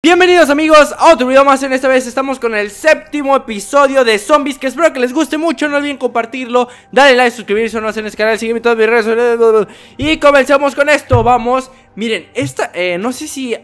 Bienvenidos amigos a otro video más. En esta vez estamos con el 7º episodio de Zombies, que espero que les guste mucho. No olviden compartirlo, darle like, suscribirse o no en este canal, seguirme en todas mis redes sociales. Y comencemos con esto, vamos. Miren, esta, no sé si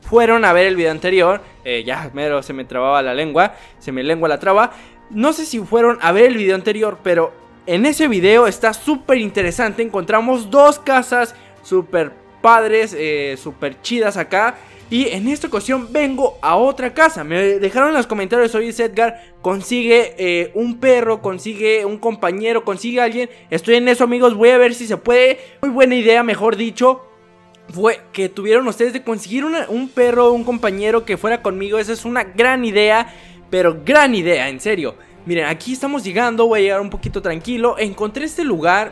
fueron a ver el video anterior, ya, mero, se me trababa la lengua. Se me lengua la traba. No sé si fueron a ver el video anterior, pero en ese video está súper interesante. Encontramos dos casas súper padres, súper chidas acá. Y en esta ocasión vengo a otra casa. Me dejaron en los comentarios: oye Edgar, consigue un perro, consigue un compañero, consigue alguien. Estoy en eso amigos, voy a ver si se puede. Muy buena idea, mejor dicho, fue que tuvieron ustedes de conseguir un perro, un compañero que fuera conmigo. Esa es una gran idea, pero gran idea, en serio. Miren, aquí estamos llegando, voy a llegar un poquito tranquilo. Encontré este lugar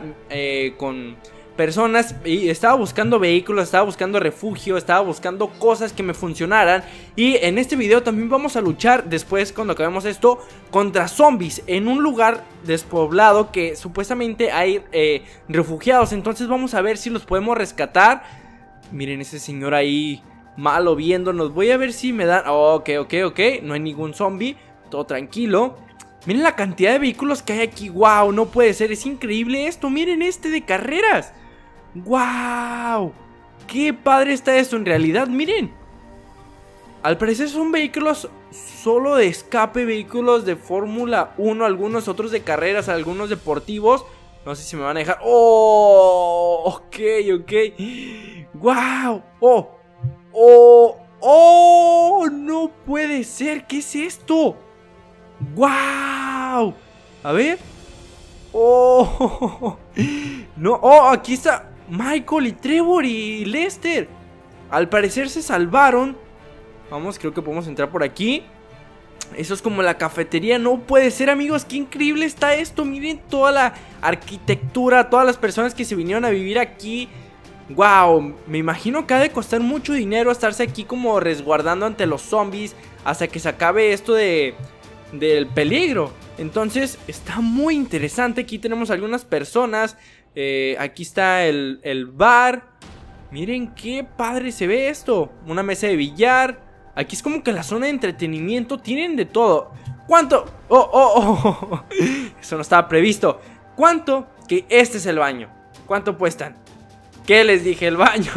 con personas, y estaba buscando vehículos, estaba buscando refugio, estaba buscando cosas que me funcionaran. Y en este video también vamos a luchar después, cuando acabemos esto, contra zombies en un lugar despoblado que supuestamente hay refugiados. Entonces vamos a ver si los podemos rescatar. Miren ese señor ahí malo viéndonos. Voy a ver si me dan... Ok, no hay ningún zombie, todo tranquilo. Miren la cantidad de vehículos que hay aquí. Wow, no puede ser, es increíble esto. Miren este de carreras. ¡Wow! ¡Qué padre está esto! En realidad, miren, al parecer son vehículos solo de escape, vehículos de Fórmula 1, algunos otros de carreras, algunos deportivos. No sé si me van a dejar. ¡Oh! Ok. ¡Wow! ¡Oh! ¡No puede ser! ¿Qué es esto? ¡Wow! A ver. ¡Oh! No, aquí está Michael y Trevor y Lester. Al parecer se salvaron. Vamos, creo que podemos entrar por aquí. Eso es como la cafetería. No puede ser amigos, qué increíble está esto. Miren toda la arquitectura, todas las personas que se vinieron a vivir aquí. Wow, me imagino que ha de costar mucho dinero estarse aquí como resguardando ante los zombies hasta que se acabe esto del peligro. Entonces está muy interesante. Aquí tenemos algunas personas. Aquí está el bar. Miren qué padre se ve esto. Una mesa de billar. Aquí es como que la zona de entretenimiento. Tienen de todo. ¿Cuánto? Oh. Eso no estaba previsto. ¿Cuánto? Que este es el baño. ¿Cuánto cuestan? ¿Qué les dije? El baño.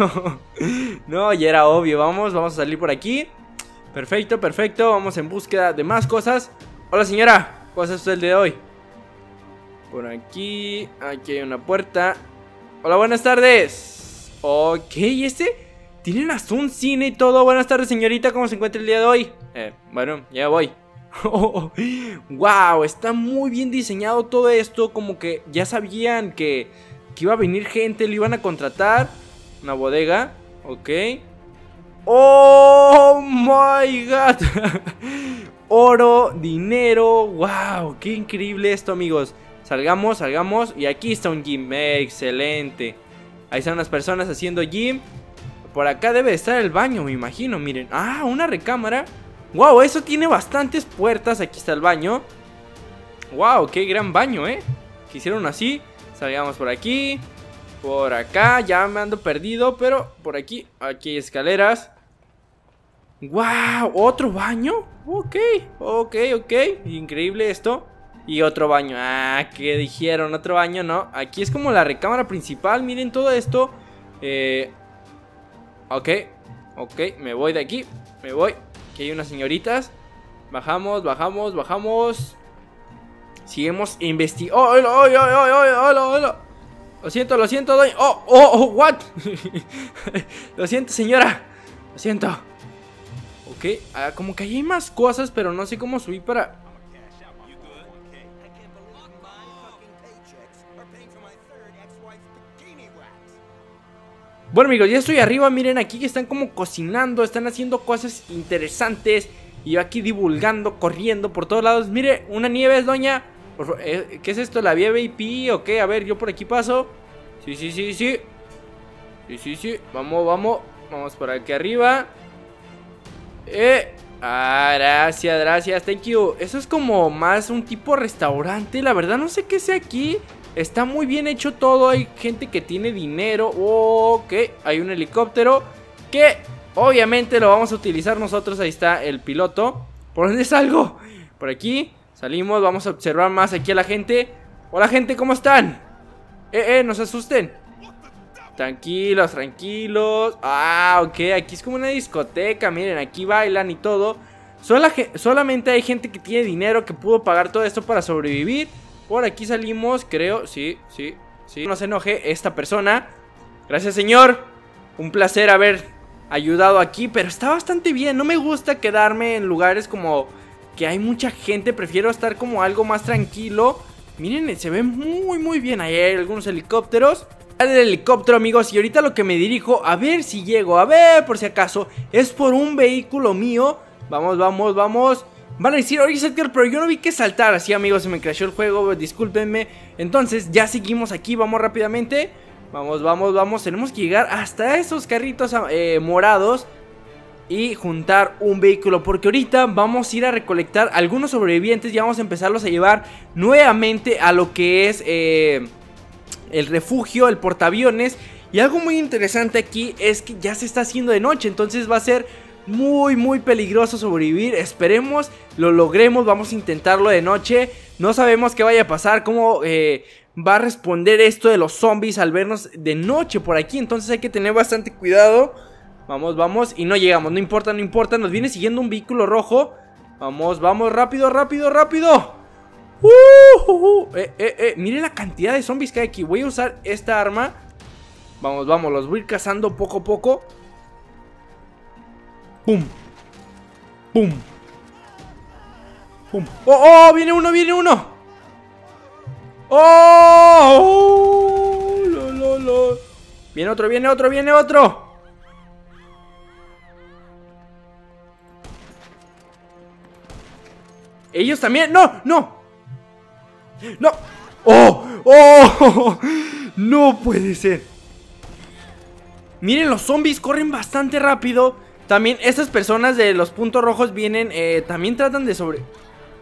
No, ya era obvio. Vamos a salir por aquí. Perfecto. Vamos en búsqueda de más cosas. Hola señora, ¿cuál es usted el de hoy? Por aquí, aquí hay una puerta. Hola, buenas tardes. Ok, ¿y este? Tienen hasta un cine y todo. Buenas tardes señorita, ¿cómo se encuentra el día de hoy? Bueno, ya voy. Wow, está muy bien diseñado todo esto. Como que ya sabían que iba a venir gente, lo iban a contratar. Una bodega, ok. ¡Oh my God! Oro, dinero, wow, qué increíble esto amigos. Salgamos, y aquí está un gym, excelente. Ahí están unas personas haciendo gym. Por acá debe estar el baño, me imagino, miren. Ah, una recámara. Wow, eso tiene bastantes puertas, aquí está el baño. Wow, qué gran baño, que hicieron así. Salgamos por aquí. Por acá, ya me ando perdido, pero por aquí, aquí hay escaleras. ¡Wow! ¿Otro baño? Ok, increíble esto. Y otro baño, ¿qué dijeron? Otro baño, no, aquí es como la recámara principal, miren todo esto. Ok, me voy de aquí, me voy. Aquí hay unas señoritas. Bajamos. Seguimos investigando. ¡Hola! Lo siento, doña. What? Lo siento, señora. Lo siento. Ok, como que ahí hay más cosas, pero no sé cómo subir para... Bueno amigos, ya estoy arriba. Miren aquí que están como cocinando, están haciendo cosas interesantes. Y yo aquí divulgando, corriendo por todos lados. Mire, una nieve es doña. ¿Qué es esto? ¿La vía VIP? Ok, a ver, yo por aquí paso. Sí. Vamos por aquí arriba. Gracias, thank you. Eso es como más un tipo restaurante. La verdad no sé qué sea aquí. Está muy bien hecho todo. Hay gente que tiene dinero. Ok, hay un helicóptero. ¿Qué? Obviamente lo vamos a utilizar nosotros. Ahí está el piloto. ¿Por dónde salgo? Por aquí. Salimos, vamos a observar más aquí a la gente. Hola gente, ¿cómo están? No se asusten. Tranquilos, tranquilos. Ah, ok, aquí es como una discoteca. Miren, aquí bailan y todo. Solamente hay gente que tiene dinero, que pudo pagar todo esto para sobrevivir. Por aquí salimos, creo. Sí, no se enoje esta persona. Gracias, señor. Un placer haber ayudado aquí, pero está bastante bien. No me gusta quedarme en lugares como que hay mucha gente. Prefiero estar como algo más tranquilo. Miren, se ve muy muy bien. Ahí hay algunos helicópteros. El helicóptero, amigos, y ahorita lo que me dirijo, a ver si llego, a ver por si acaso, es por un vehículo mío. Vamos, vamos, vamos. Van a decir, oye Edgar, pero yo no vi que saltar. Así, amigos, se me crashó el juego, discúlpenme. Entonces, ya seguimos aquí, vamos rápidamente. Vamos, vamos, vamos. Tenemos que llegar hasta esos carritos morados y juntar un vehículo, porque ahorita vamos a ir a recolectar algunos sobrevivientes y vamos a empezarlos a llevar nuevamente a lo que es el refugio, el portaaviones. Y algo muy interesante aquí es que ya se está haciendo de noche, entonces va a ser muy muy peligroso sobrevivir. Esperemos lo logremos. Vamos a intentarlo de noche. No sabemos qué vaya a pasar, cómo va a responder esto de los zombies al vernos de noche por aquí. Entonces hay que tener bastante cuidado. Vamos, vamos, y no llegamos, no importa, no importa. Nos viene siguiendo un vehículo rojo. Vamos, vamos, rápido, rápido, rápido. Miren la cantidad de zombies que hay aquí. Voy a usar esta arma. Vamos, vamos, los voy a ir cazando poco a poco. Pum, pum, pum. Oh, oh, viene uno, viene uno. Oh, oh lo, lo. Viene otro, viene otro, viene otro. Ellos también, no, no. No, oh, oh, no puede ser. Miren, los zombies corren bastante rápido. También estas personas de los puntos rojos vienen, también tratan de sobre...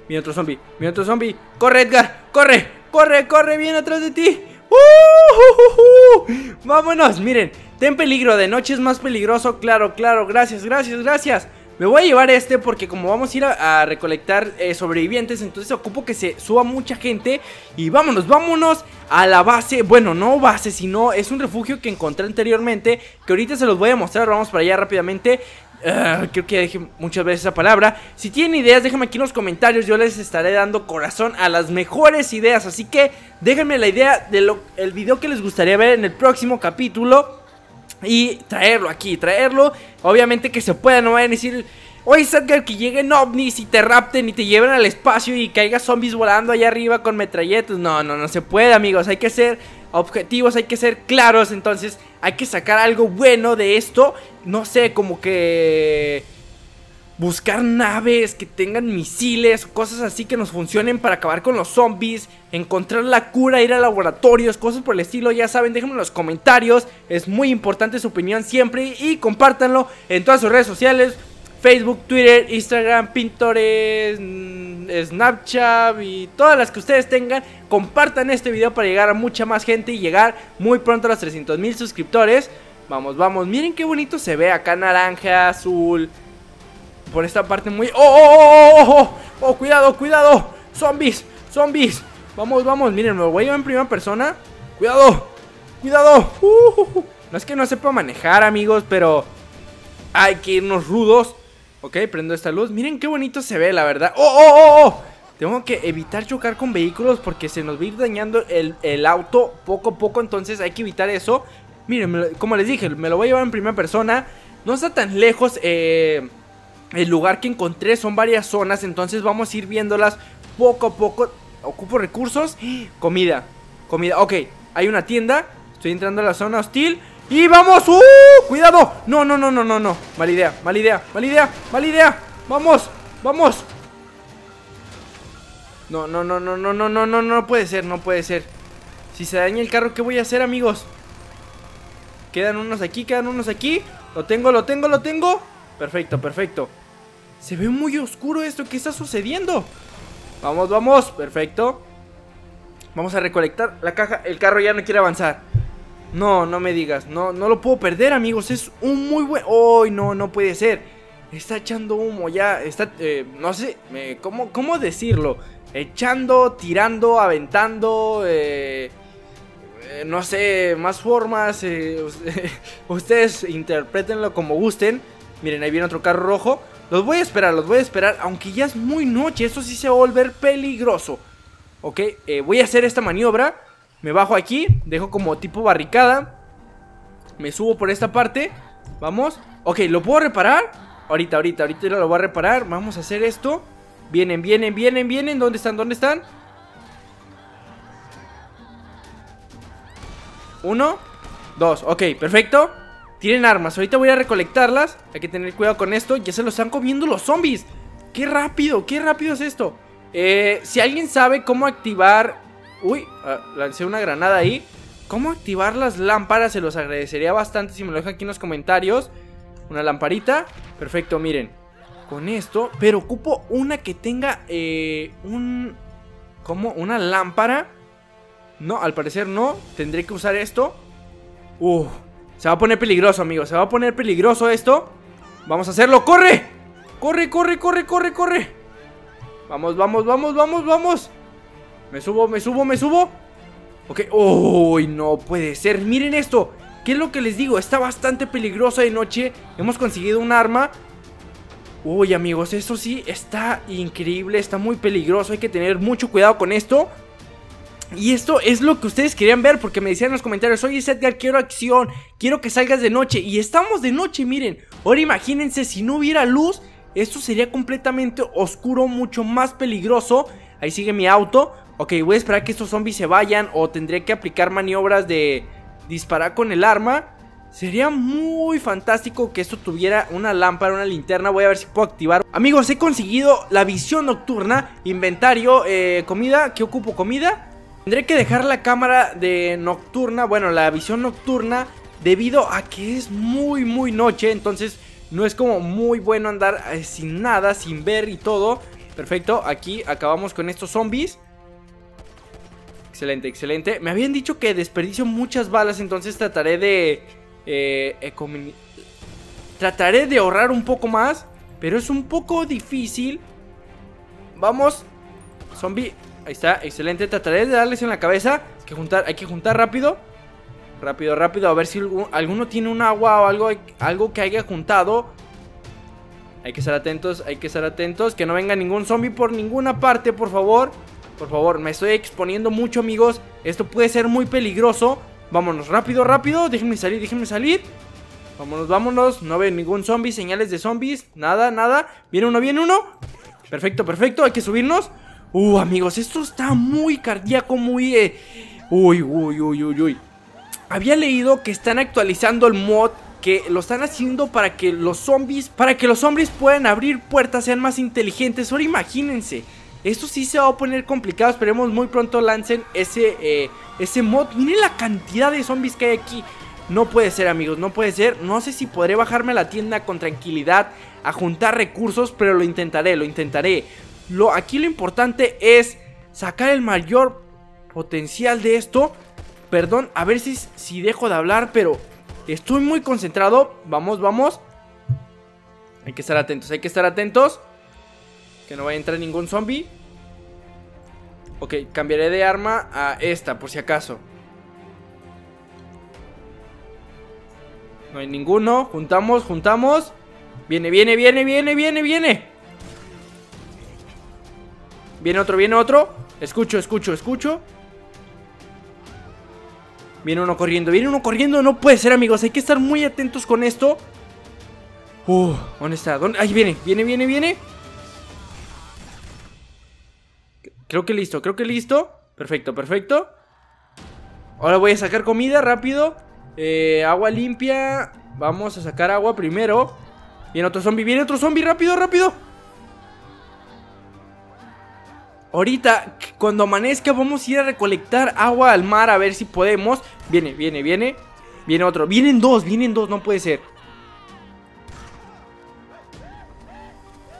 Viene otro zombie, viene otro zombie. Corre, Edgar, corre, corre, corre, viene atrás de ti. Vámonos, miren, ten peligro, de noche es más peligroso. Claro, claro, gracias, gracias, gracias. Me voy a llevar este porque como vamos a ir a recolectar sobrevivientes, entonces ocupo que se suba mucha gente. Y vámonos, vámonos a la base. Bueno, no base, sino es un refugio que encontré anteriormente, que ahorita se los voy a mostrar. Vamos para allá rápidamente. Creo que ya dije muchas veces esa palabra. Si tienen ideas, déjenme aquí en los comentarios. Yo les estaré dando corazón a las mejores ideas. Así que déjenme la idea del video que les gustaría ver en el próximo capítulo y traerlo aquí, traerlo. Obviamente que se pueda, no vayan a decir, oye Edgar, que lleguen ovnis y te rapten y te lleven al espacio y caiga zombies volando allá arriba con metralletas. No, no, no se puede, amigos. Hay que ser objetivos, hay que ser claros. Entonces hay que sacar algo bueno de esto. No sé, como que buscar naves que tengan misiles, cosas así que nos funcionen para acabar con los zombies, encontrar la cura, ir a laboratorios, cosas por el estilo. Ya saben, déjenme en los comentarios, es muy importante su opinión siempre, y compártanlo en todas sus redes sociales: Facebook, Twitter, Instagram, Pinterest, Snapchat y todas las que ustedes tengan. Compartan este video para llegar a mucha más gente y llegar muy pronto a los 300,000 suscriptores. Vamos, vamos, miren qué bonito se ve acá, naranja, azul. Por esta parte muy... ¡Oh, oh, oh, oh, oh! ¡Oh, cuidado, cuidado! ¡Zombies, zombies! Vamos, vamos, miren, me voy a ir en primera persona. ¡Cuidado, cuidado! No es que no sepa manejar, amigos, pero hay que irnos rudos. Ok, prendo esta luz. Miren qué bonito se ve, la verdad. ¡Oh, oh, oh, oh! Tengo que evitar chocar con vehículos porque se nos va a ir dañando el auto poco a poco. Entonces hay que evitar eso. Miren, como les dije, me lo voy a llevar en primera persona. No está tan lejos, el lugar que encontré, son varias zonas, entonces vamos a ir viéndolas poco a poco. Ocupo recursos, comida, comida, ok, hay una tienda. Estoy entrando a la zona hostil y vamos, cuidado, no, no, no, no, no, no, mala idea, mala idea, mala idea, mala idea, vamos, vamos. No, no, no, no, no, no, no, no, no puede ser, no puede ser. Si se daña el carro, ¿qué voy a hacer, amigos? Quedan unos aquí, quedan unos aquí. Lo tengo, lo tengo, lo tengo. Perfecto, perfecto. Se ve muy oscuro esto, ¿qué está sucediendo? Vamos, vamos, perfecto. Vamos a recolectar la caja, el carro ya no quiere avanzar. No, no me digas. No, no lo puedo perder, amigos. Es un muy buen... ¡Oh, no, no puede ser! Está echando humo ya. Está, no sé, ¿cómo decirlo? Echando, tirando, aventando... no sé, más formas. Ustedes interprétenlo como gusten. Miren, ahí viene otro carro rojo. Los voy a esperar. Aunque ya es muy noche, esto sí se va a volver peligroso. Ok, voy a hacer esta maniobra. Me bajo aquí, dejo como tipo barricada. Me subo por esta parte. Vamos, ok, ¿lo puedo reparar? Ahorita lo voy a reparar. Vamos a hacer esto. Vienen, ¿dónde están? Uno, dos, ok, perfecto. Tienen armas, ahorita voy a recolectarlas. Hay que tener cuidado con esto, ya se los están comiendo los zombies. Qué rápido es esto. Si alguien sabe cómo activar... Uy, lancé una granada ahí. ¿Cómo activar las lámparas? Se los agradecería bastante si me lo dejan aquí en los comentarios. Una lamparita. Perfecto, miren. Con esto, pero ocupo una que tenga ¿cómo? Una lámpara. No, al parecer no. Tendré que usar esto. Se va a poner peligroso, amigos. Se va a poner peligroso esto. Vamos a hacerlo, ¡corre! ¡Corre! Vamos. Me subo. Ok, uy, no puede ser. Miren esto, ¿qué es lo que les digo? Está bastante peligroso de noche. Hemos conseguido un arma. Uy, amigos, esto sí está increíble, está muy peligroso. Hay que tener mucho cuidado con esto. Y esto es lo que ustedes querían ver, porque me decían en los comentarios: oye, Edgar, quiero acción, quiero que salgas de noche. Y estamos de noche, miren. Ahora imagínense, si no hubiera luz, esto sería completamente oscuro, mucho más peligroso. Ahí sigue mi auto. Ok, voy a esperar que estos zombies se vayan, o tendré que aplicar maniobras de disparar con el arma. Sería muy fantástico que esto tuviera una lámpara, una linterna. Voy a ver si puedo activar. Amigos, he conseguido la visión nocturna. Inventario, comida. ¿Qué ocupo? Comida. Tendré que dejar la cámara de nocturna, bueno, la visión nocturna, debido a que es muy noche. Entonces no es como muy bueno andar sin nada, sin ver y todo. Perfecto, aquí acabamos con estos zombies. Excelente. Me habían dicho que desperdicio muchas balas, entonces trataré de... trataré de ahorrar un poco más, pero es un poco difícil. Vamos, zombie, ahí está, excelente. Trataré de darles en la cabeza. Hay que juntar rápido, a ver si alguno tiene un agua o algo que haya juntado. Hay que estar atentos, que no venga ningún zombie por ninguna parte, por favor. Me estoy exponiendo mucho, amigos. Esto puede ser muy peligroso. Vámonos, rápido. Déjenme salir. Vámonos. No veo ningún zombie, señales de zombies. Nada. Viene uno. Perfecto. Hay que subirnos. Amigos, esto está muy cardíaco, muy... Uy. Había leído que están actualizando el mod, que lo están haciendo para que los zombies... para que los zombies puedan abrir puertas, sean más inteligentes. Ahora imagínense. Esto sí se va a poner complicado. Esperemos muy pronto lancen ese mod. Miren la cantidad de zombies que hay aquí. No puede ser, amigos, no puede ser. No sé si podré bajarme a la tienda con tranquilidad a juntar recursos, pero lo intentaré. Aquí lo importante es sacar el mayor potencial de esto. Perdón, a ver si dejo de hablar, pero estoy muy concentrado. Vamos. Hay que estar atentos. Que no vaya a entrar ningún zombie. Ok, cambiaré de arma a esta, por si acaso. No hay ninguno. Juntamos. Viene. Viene otro. Escucho. Viene uno corriendo. No puede ser, amigos. Hay que estar muy atentos con esto. ¿Dónde está? ¿Dónde? Ahí viene. Creo que listo. Perfecto. Ahora voy a sacar comida rápido. Agua limpia. Vamos a sacar agua primero. Viene otro zombie. Rápido. Ahorita, cuando amanezca, vamos a ir a recolectar agua al mar, a ver si podemos. Viene. Viene otro. Vienen dos. No puede ser.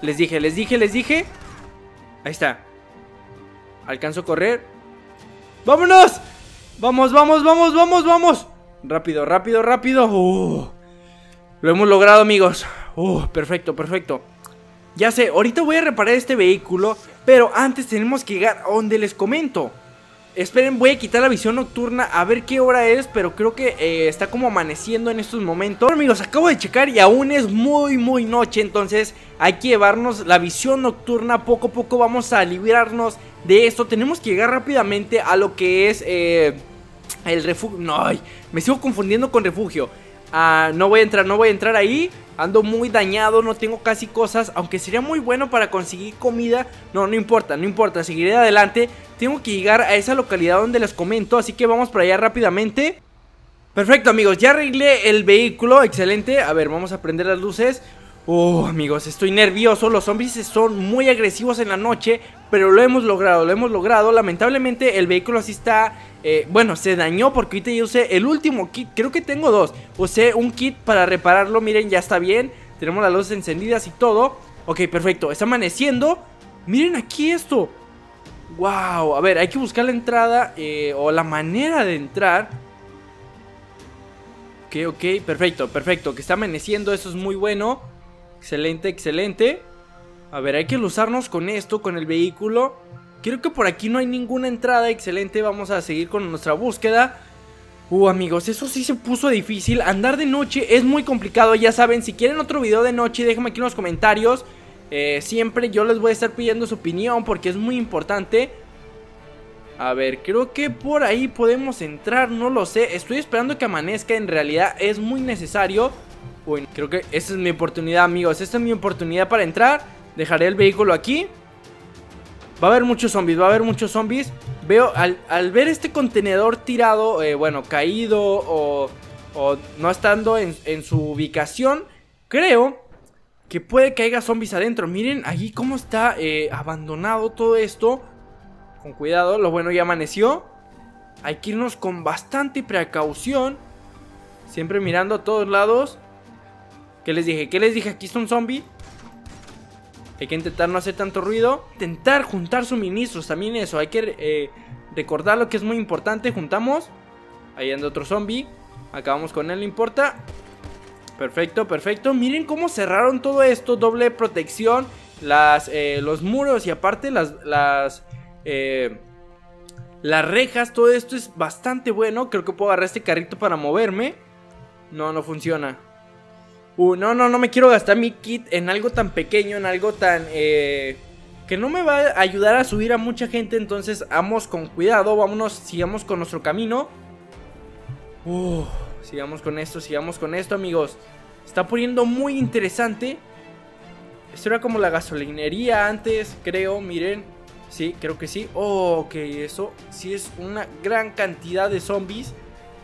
Les dije. Ahí está. Alcanzo a correr. ¡Vámonos! ¡Vamos! Rápido, rápido, rápido. Lo hemos logrado, amigos. Perfecto, perfecto. Ya sé, ahorita voy a reparar este vehículo, pero antes tenemos que llegar a donde les comento. Esperen, voy a quitar la visión nocturna a ver qué hora es, pero creo que está como amaneciendo en estos momentos. Bueno, amigos, acabo de checar y aún es muy noche, entonces hay que llevarnos la visión nocturna. Poco a poco vamos a librarnos de esto. Tenemos que llegar rápidamente a lo que es el refugio. No, ay, me sigo confundiendo con refugio. No voy a entrar ahí. Ando muy dañado, no tengo casi cosas, aunque sería muy bueno para conseguir comida. No, no importa, seguiré adelante. Tengo que llegar a esa localidad donde les comento, así que vamos para allá rápidamente. Perfecto, amigos, ya arreglé el vehículo, excelente. A ver, vamos a prender las luces. Amigos, estoy nervioso, los zombies son muy agresivos en la noche, pero lo hemos logrado. Lamentablemente el vehículo así está, bueno, se dañó porque ahorita yo usé el último kit, creo que tengo dos. Usé un kit para repararlo, miren, ya está bien. Tenemos las luces encendidas y todo. Ok, perfecto, está amaneciendo. Miren aquí esto. Wow, a ver, hay que buscar la entrada o la manera de entrar. Ok, perfecto, que está amaneciendo, eso es muy bueno. Excelente. A ver, hay que luzarnos con esto, con el vehículo. Creo que por aquí no hay ninguna entrada, excelente, vamos a seguir con nuestra búsqueda. Amigos, eso sí se puso difícil, andar de noche es muy complicado, ya saben, si quieren otro video de noche, déjenme aquí en los comentarios. Siempre yo les voy a estar pidiendo su opinión porque es muy importante. A ver, creo que por ahí podemos entrar, no lo sé, estoy esperando que amanezca, en realidad es muy necesario. Bueno, creo que esta es mi oportunidad, amigos, esta es mi oportunidad para entrar. Dejaré el vehículo aquí. Va a haber muchos zombies. Veo, al ver este contenedor tirado, bueno, caído o no estando en su ubicación, creo que puede que haya zombies adentro. Miren allí cómo está abandonado todo esto. Con cuidado, lo bueno, ya amaneció. Hay que irnos con bastante precaución, siempre mirando a todos lados. ¿Qué les dije? Aquí está un zombie. Hay que intentar no hacer tanto ruido. Intentar juntar suministros, también eso. Hay que recordar lo que es muy importante. Juntamos. Ahí anda otro zombie. Acabamos con él, no importa. Perfecto. Miren cómo cerraron todo esto. Doble protección. Los muros y aparte las rejas. Todo esto es bastante bueno. Creo que puedo agarrar este carrito para moverme. No funciona. No me quiero gastar mi kit en algo tan pequeño, en algo tan... que no me va a ayudar a subir a mucha gente, entonces vamos con cuidado, vámonos, sigamos con nuestro camino. Sigamos con esto, amigos. Está poniendo muy interesante. Esto era como la gasolinería antes, creo, miren. Sí, creo que sí. Ok, eso sí es una gran cantidad de zombies.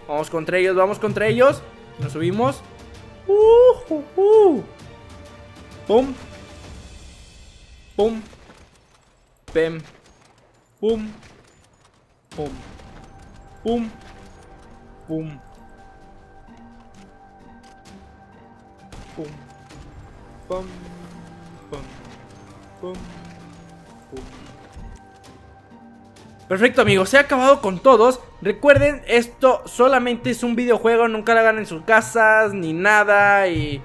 Vamos contra ellos. Nos subimos. Pum. Perfecto, amigos, se ha acabado con todos. Recuerden, esto solamente es un videojuego, nunca lo hagan en sus casas ni nada. Y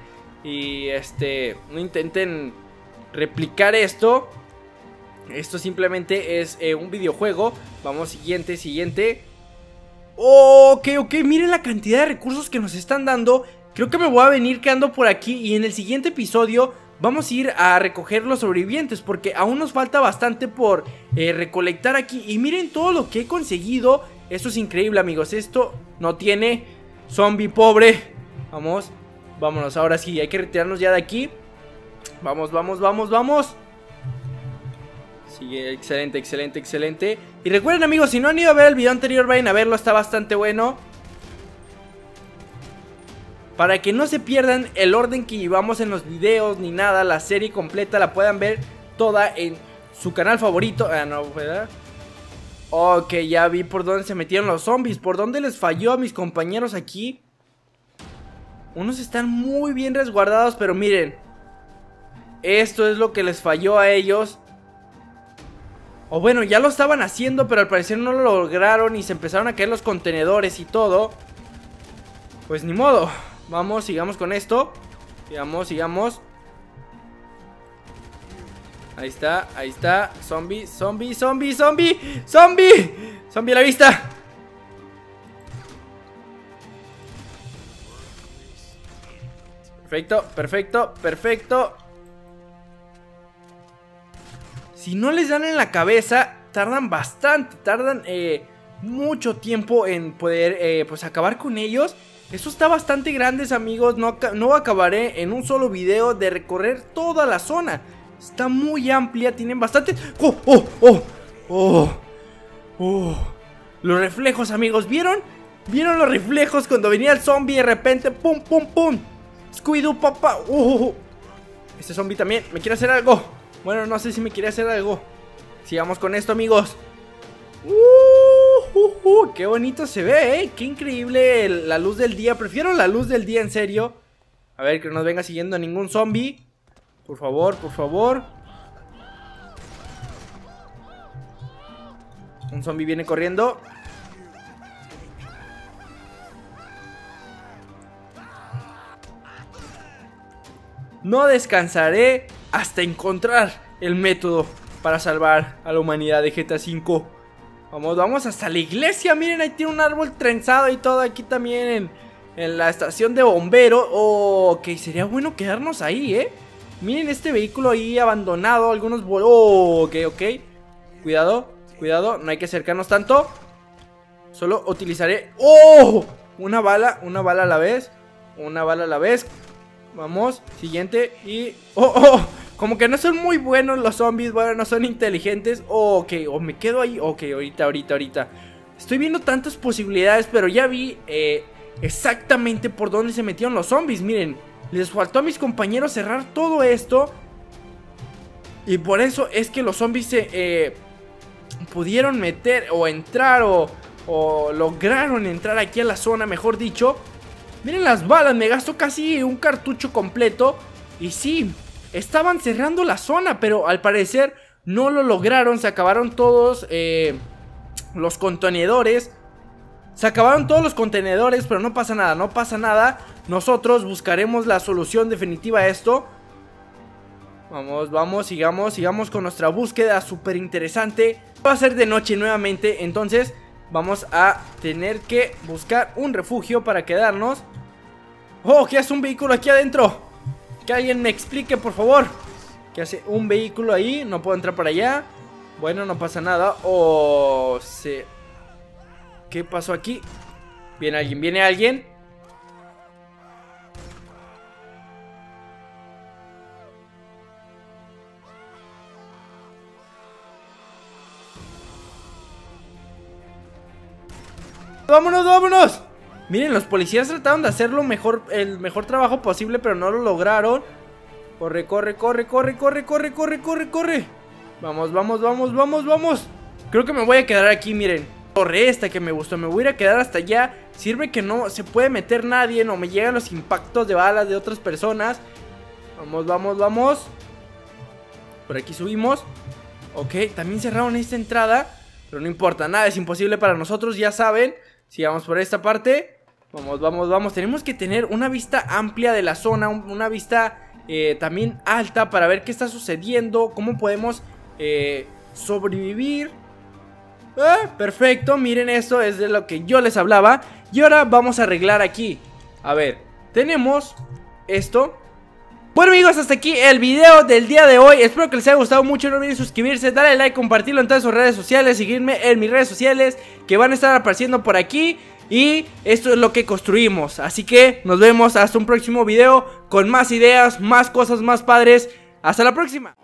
no intenten replicar esto. Esto simplemente es un videojuego. Vamos, siguiente. Ok, miren la cantidad de recursos que nos están dando. Creo que me voy a venir quedando por aquí y en el siguiente episodio vamos a ir a recoger los sobrevivientes porque aún nos falta bastante por recolectar aquí. Y miren todo lo que he conseguido. Esto es increíble, amigos. Esto no tiene zombie, pobre. Vamos, vámonos. Ahora sí, hay que retirarnos ya de aquí. Vamos. Sí, excelente. Y recuerden, amigos, si no han ido a ver el video anterior, vayan a verlo. Está bastante bueno. Para que no se pierdan el orden que llevamos en los videos ni nada, la serie completa la puedan ver toda en su canal favorito. No, ¿verdad? Ok, ya vi por dónde se metieron los zombies, por dónde les falló a mis compañeros aquí. Unos están muy bien resguardados, pero miren, esto es lo que les falló a ellos. O bueno, ya lo estaban haciendo, pero al parecer no lo lograron y se empezaron a caer los contenedores y todo. Pues ni modo. Vamos, sigamos con esto. Sigamos. Ahí está, Zombie, zombie. Zombie a la vista. Perfecto, perfecto. Si no les dan en la cabeza, tardan bastante, mucho tiempo en poder, pues acabar con ellos. Esto está bastante grande, amigos. No acabaré en un solo video de recorrer toda la zona. Está muy amplia, tienen bastante... ¡Oh, oh, oh! ¡Oh! ¡Oh! Los reflejos, amigos, ¿vieron? ¿Vieron los reflejos cuando venía el zombie de repente? ¡Pum, pum, pum! ¡Squidoo, papá! ¡Oh! Este zombie también me quiere hacer algo. Bueno, no sé si me quiere hacer algo. Sigamos con esto, amigos. Qué bonito se ve, qué increíble la luz del día. Prefiero la luz del día, en serio. A ver, que no nos venga siguiendo ningún zombie. Por favor, Un zombie viene corriendo. No descansaré hasta encontrar el método para salvar a la humanidad de GTA V. Vamos, hasta la iglesia. Miren, ahí tiene un árbol trenzado y todo. Aquí también en la estación de bomberos. Ok, sería bueno quedarnos ahí, Miren este vehículo ahí abandonado. Algunos... ok. Cuidado, no hay que acercarnos tanto. Solo utilizaré... ¡Oh! Una bala, a la vez. Vamos, siguiente y... ¡Oh, oh! Como que no son muy buenos los zombies, bueno, no son inteligentes. Ok, o me quedo ahí. Ok, ahorita. Estoy viendo tantas posibilidades, pero ya vi exactamente por dónde se metieron los zombies. Miren, les faltó a mis compañeros cerrar todo esto. Y por eso es que los zombies se pudieron meter o entrar o lograron entrar aquí a la zona, mejor dicho. Miren las balas, me gasto casi un cartucho completo. Y sí... Estaban cerrando la zona, pero al parecer no lo lograron. Se acabaron todos los contenedores. Pero no pasa nada, Nosotros buscaremos la solución definitiva a esto. Vamos, sigamos, con nuestra búsqueda súper interesante. Va a ser de noche nuevamente, entonces vamos a tener que buscar un refugio para quedarnos. ¡Oh! ¿Qué hace un vehículo aquí adentro? Que alguien me explique, por favor. ¿Qué hace un vehículo ahí? No puedo entrar para allá. Bueno, no pasa nada. Oh, se... ¿Qué pasó aquí? Viene alguien, ¡Vámonos, Miren, los policías trataron de hacer el mejor trabajo posible, pero no lo lograron. Corre, corre. Vamos, vamos. Creo que me voy a quedar aquí, miren. Torre esta que me gustó, me voy a ir a quedar hasta allá. Sirve que no se puede meter nadie, no me llegan los impactos de balas de otras personas. Vamos, vamos. Por aquí subimos. Ok, también cerraron esta entrada, pero no importa, nada es imposible para nosotros, ya saben. Sigamos por esta parte. Vamos, tenemos que tener una vista amplia de la zona, una vista también alta para ver qué está sucediendo, cómo podemos sobrevivir. Perfecto, miren, esto es de lo que yo les hablaba. Y ahora vamos a arreglar aquí. A ver, tenemos esto. Bueno, amigos, hasta aquí el video del día de hoy. Espero que les haya gustado mucho, no olviden suscribirse, darle like, compartirlo en todas sus redes sociales, seguirme en mis redes sociales que van a estar apareciendo por aquí. Y esto es lo que construimos. Así que nos vemos hasta un próximo video con más ideas, más cosas, más padres. Hasta la próxima.